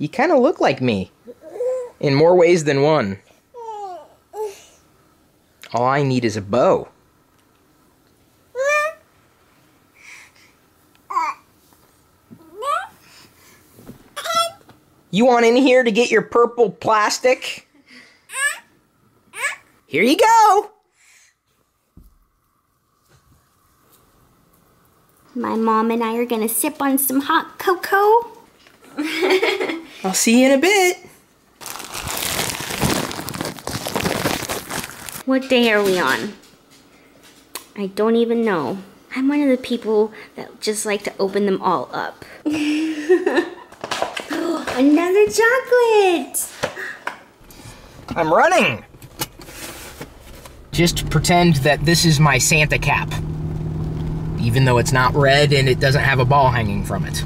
You kind of look like me. In more ways than one. All I need is a bow. You want in here to get your purple plastic? Here you go! My mom and I are gonna sip on some hot cocoa. I'll see you in a bit. What day are we on? I don't even know. I'm one of the people that just like to open them all up. Another chocolate! I'm running! Just pretend that this is my Santa cap. Even though it's not red and it doesn't have a ball hanging from it.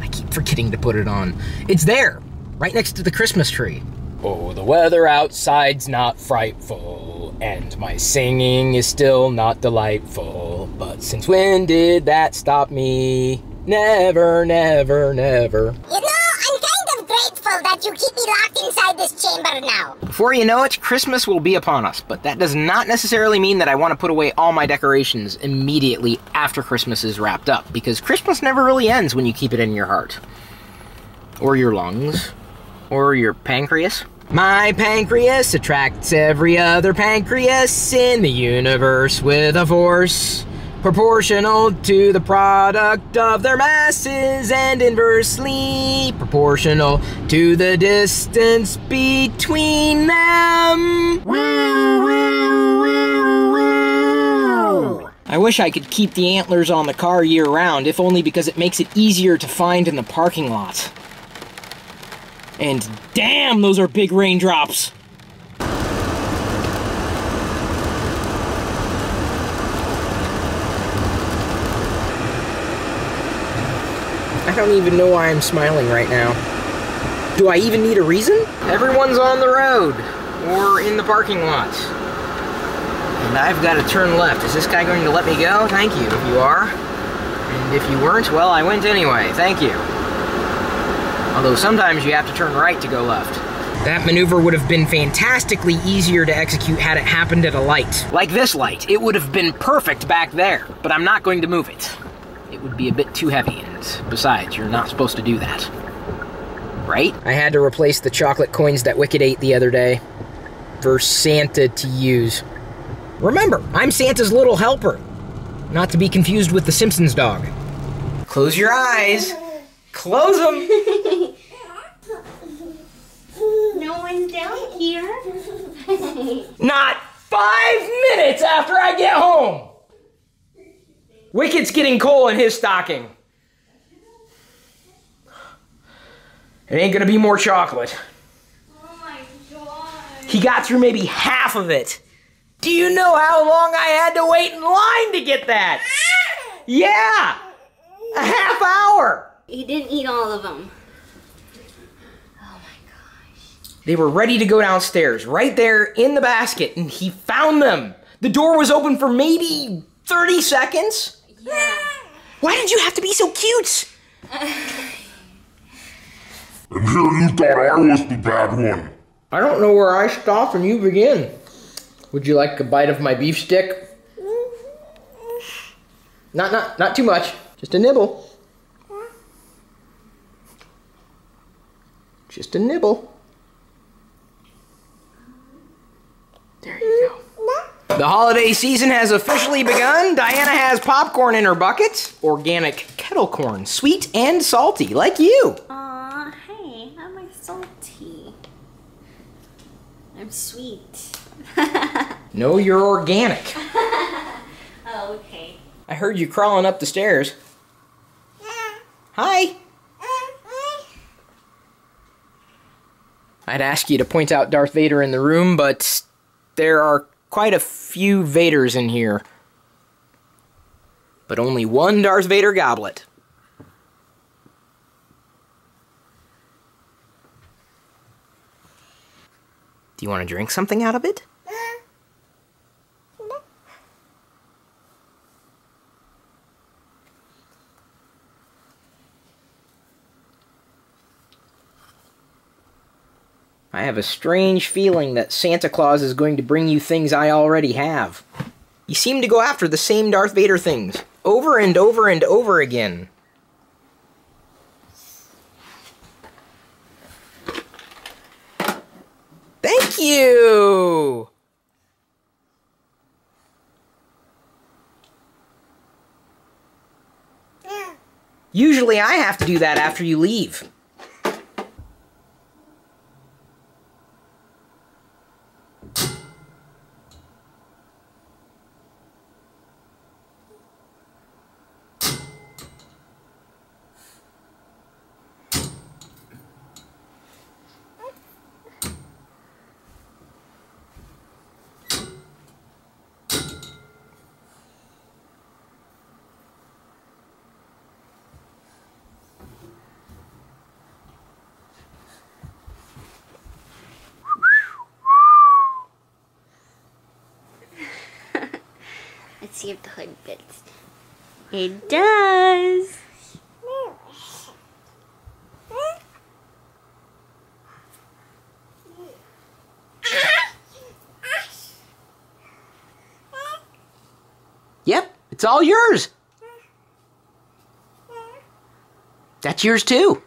I keep forgetting to put it on. It's there, right next to the Christmas tree. Oh, the weather outside's not frightful, and my singing is still not delightful. But since when did that stop me? Never, never, never. You know, I'm kind of grateful that you keep me locked inside this chamber now. Before you know it, Christmas will be upon us, but that does not necessarily mean that I want to put away all my decorations immediately after Christmas is wrapped up, because Christmas never really ends when you keep it in your heart. Or your lungs. Or your pancreas. My pancreas attracts every other pancreas in the universe with a force proportional to the product of their masses and inversely proportional to the distance between them. Woo, woo, woo, woo. I wish I could keep the antlers on the car year-round, if only because it makes it easier to find in the parking lot. And damn, those are big raindrops! I don't even know why I'm smiling right now. Do I even need a reason? Everyone's on the road, or in the parking lot. And I've got to turn left. Is this guy going to let me go? Thank you, if you are. And if you weren't, well, I went anyway. Thank you. Although sometimes you have to turn right to go left. That maneuver would have been fantastically easier to execute had it happened at a light. Like this light. It would have been perfect back there, but I'm not going to move it. It would be a bit too heavy, and besides, you're not supposed to do that. Right? I had to replace the chocolate coins that Wicked ate the other day for Santa to use. Remember, I'm Santa's little helper. Not to be confused with the Simpsons dog. Close your eyes. Close them. No one's down here. Not 5 minutes after I get home. Wicked's getting coal in his stocking. It ain't gonna be more chocolate. Oh my God. He got through maybe half of it. Do you know how long I had to wait in line to get that? Yeah, a half hour. He didn't eat all of them. Oh my gosh. They were ready to go downstairs, right there in the basket, and he found them. The door was open for maybe 30 seconds? Yeah. Why did you have to be so cute? And here you thought I was the bad one. I don't know where I stop and you begin. Would you like a bite of my beef stick? Not too much. Just a nibble. Just a nibble. There you go. The holiday season has officially begun. Diana has popcorn in her bucket. Organic kettle corn, sweet and salty, like you. Aw, hey, how am I salty? I'm sweet. No, you're organic. Oh, okay. I heard you crawling up the stairs. Hi. I'd ask you to point out Darth Vader in the room, but there are quite a few Vaders in here, but only one Darth Vader goblet. Do you want to drink something out of it? I have a strange feeling that Santa Claus is going to bring you things I already have. You seem to go after the same Darth Vader things, over and over and over again. Thank you! Yeah. Usually I have to do that after you leave. See if the hood fits. It does. Yep, it's all yours. That's yours too.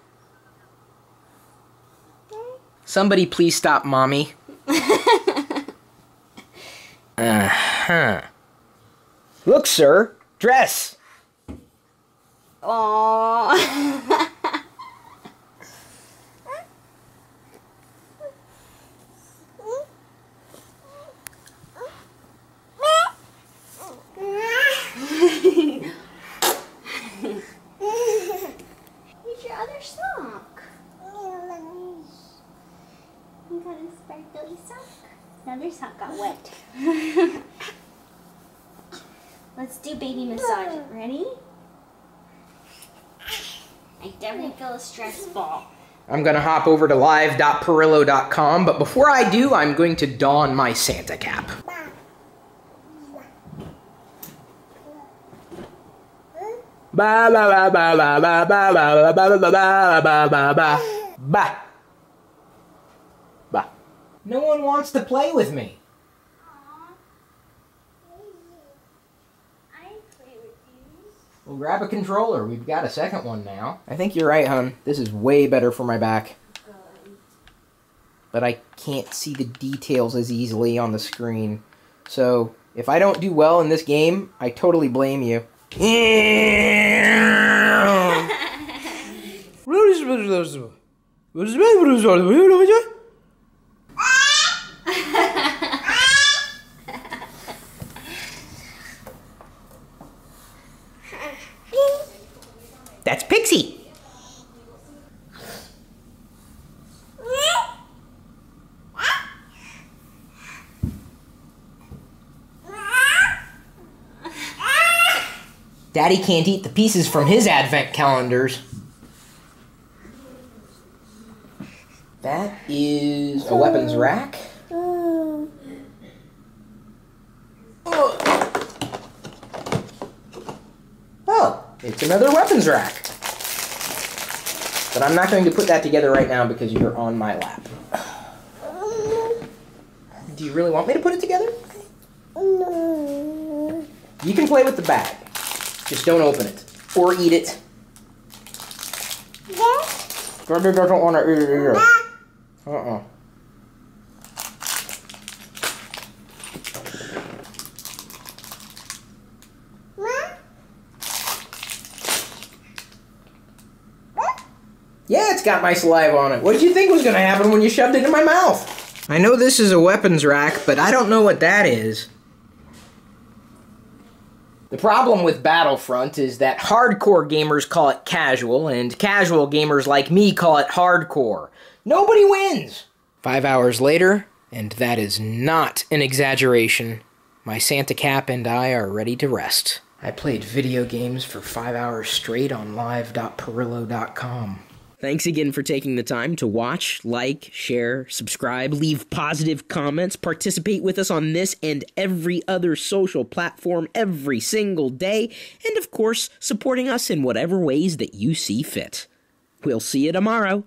Somebody please stop Mommy. Uh-huh. Look, sir. Dress. Aww. Here's your other sock. You got a sparkly sock. Another sock got wet. Let's do baby massage. Ready? I definitely feel a stress ball. I'm going to hop over to live.parillo.com, but before I do, I'm going to don my Santa cap. Ba ba ba ba ba ba ba ba ba ba ba ba ba ba. No one wants to play with me. We'll grab a controller. We've got a second one now. I think you're right, hon. This is way better for my back. But I can't see the details as easily on the screen. So, if I don't do well in this game, I totally blame you. That's Pixie. Daddy can't eat the pieces from his advent calendars. That is a weapons rack. It's another weapons rack. But I'm not going to put that together right now because you're on my lap. Do you really want me to put it together? No. You can play with the bag. Just don't open it. Or eat it. Yes. Daddy doesn't want to eat it either. Uh-uh. Yeah, it's got my saliva on it. What did you think was going to happen when you shoved it in my mouth? I know this is a weapons rack, but I don't know what that is. The problem with Battlefront is that hardcore gamers call it casual, and casual gamers like me call it hardcore. Nobody wins! 5 hours later, and that is not an exaggeration, my Santa cap and I are ready to rest. I played video games for 5 hours straight on live.pirillo.com. Thanks again for taking the time to watch, like, share, subscribe, leave positive comments, participate with us on this and every other social platform every single day, and of course, supporting us in whatever ways that you see fit. We'll see you tomorrow.